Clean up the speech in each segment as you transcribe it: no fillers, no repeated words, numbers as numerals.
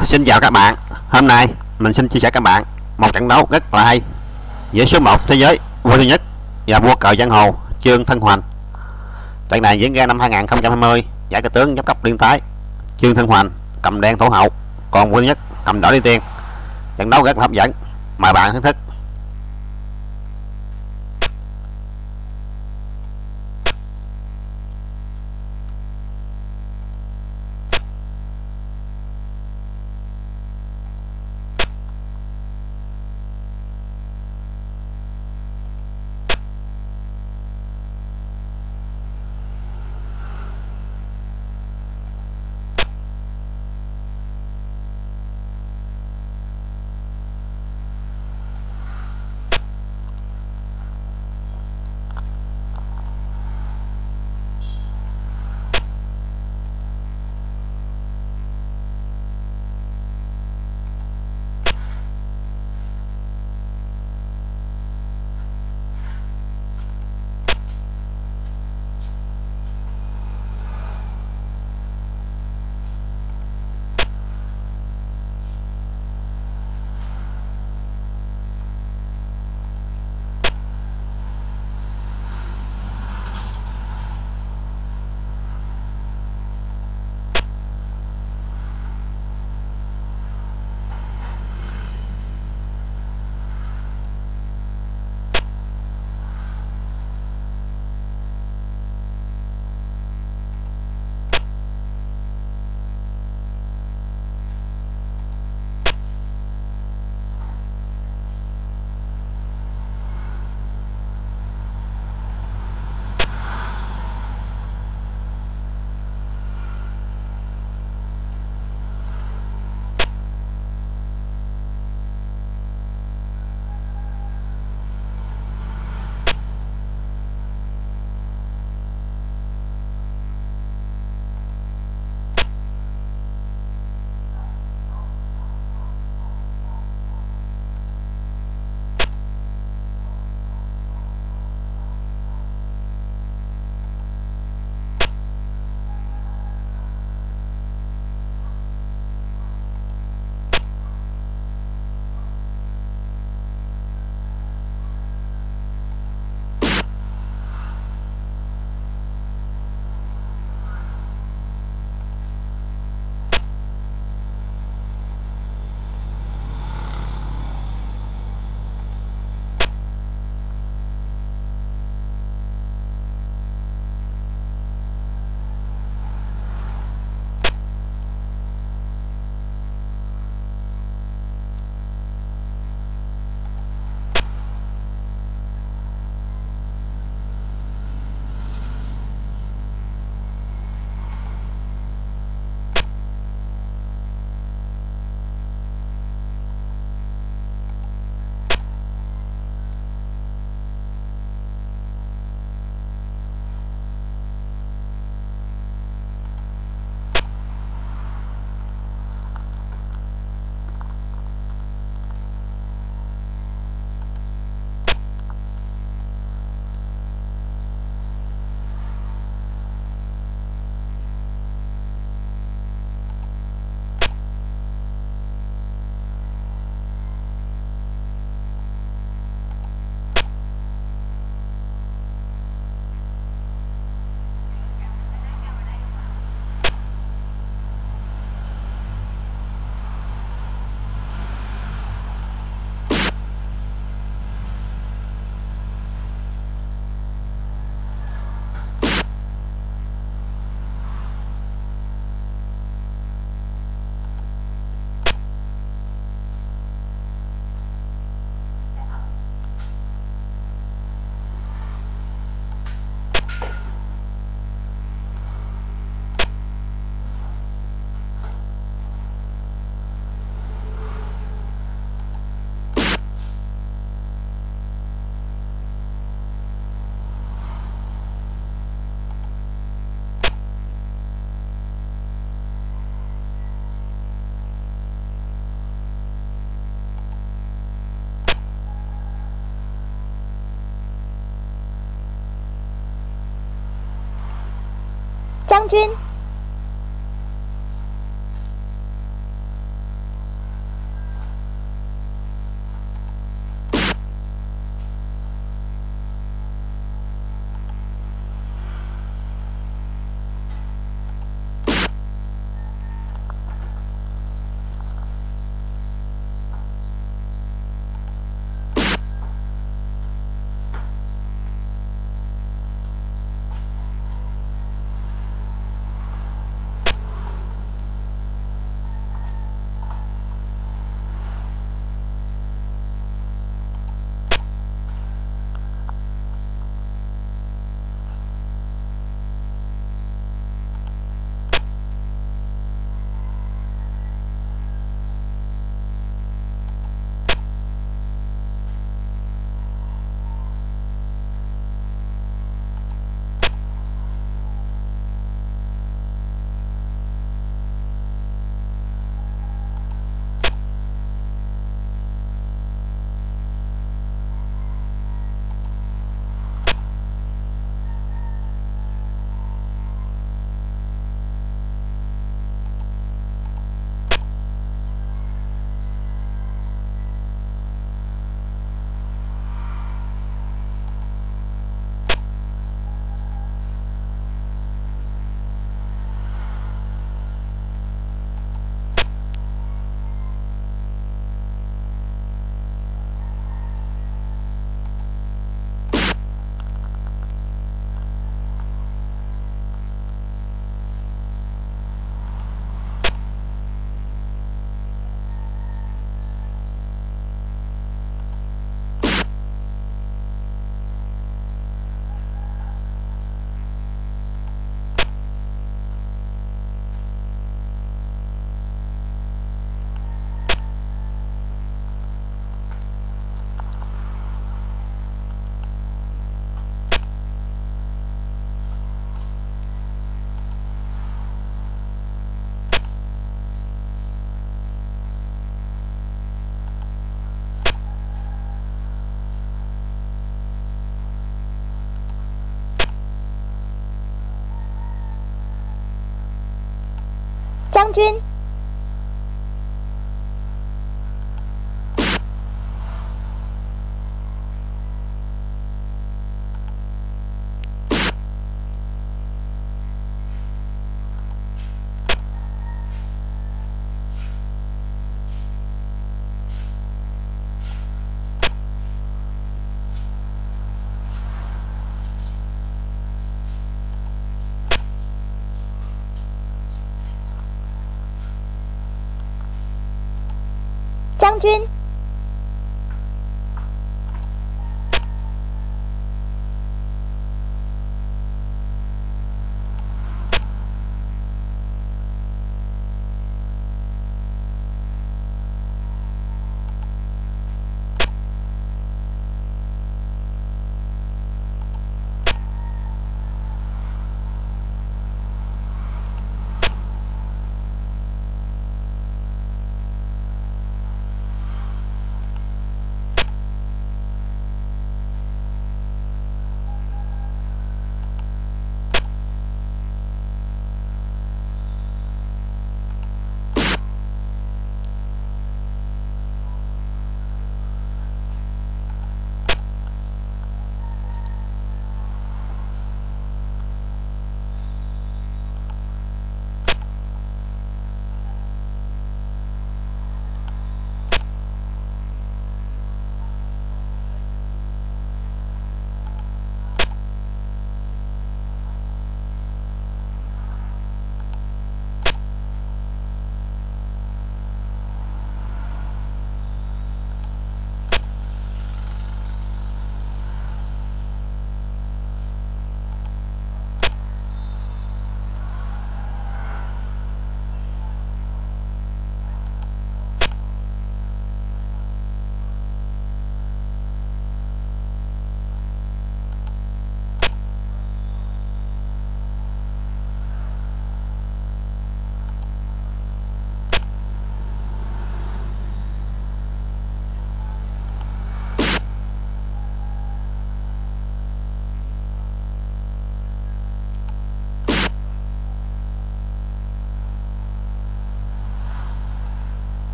Xin chào các bạn, hôm nay mình xin chia sẻ các bạn một trận đấu rất là hay giữa số 1 thế giới Vương Thiên Nhất và vua cờ giang hồ Trương Thân Hoành. Trận này diễn ra năm 2020, giải cờ tướng giáp cấp Liên Thái. Trương Thân Hoành cầm đen thổ hậu, còn Vương Thiên Nhất cầm đỏ đi tiên. Trận đấu rất là hấp dẫn, mời bạn thưởng thức. Trang Duyên. 将军。将军，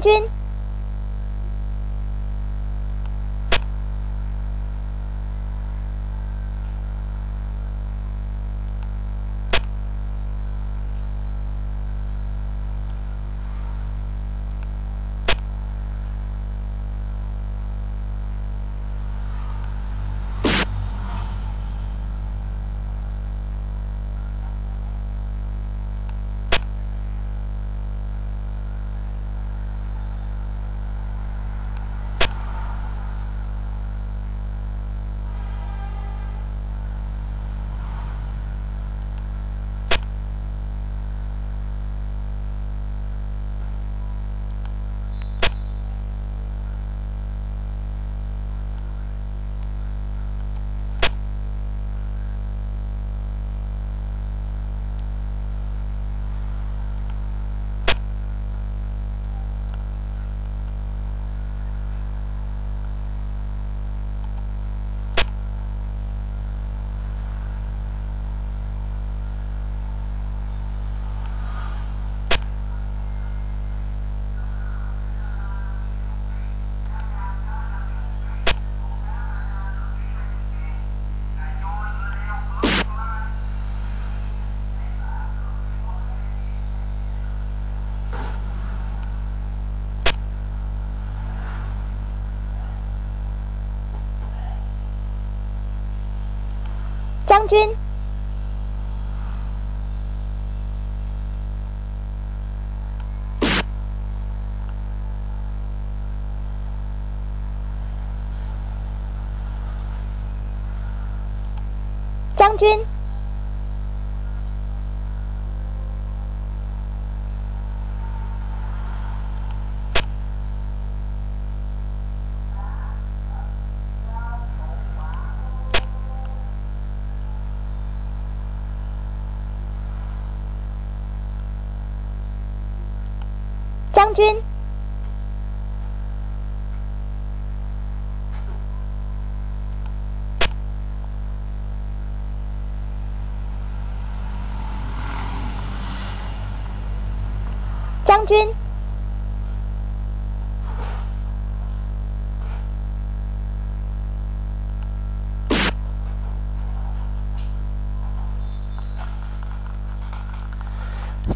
tướng军. Tướng quân, tướng quân. Tướng quân, tướng quân.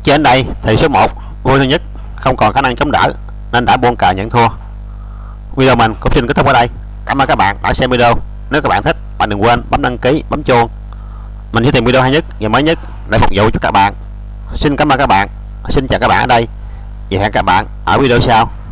Trên đây thì số 1 Vương Thiên Nhất không còn khả năng chống đỡ nên đã buông cờ nhận thua. Video mình cũng xin kết thúc ở đây. Cảm ơn các bạn đã xem video. Nếu các bạn thích, bạn đừng quên bấm đăng ký, bấm chuông. Mình sẽ tìm video hay nhất, ngày mới nhất để phục vụ cho các bạn. Xin cảm ơn các bạn. Xin chào các bạn ở đây. Và hẹn các bạn ở video sau.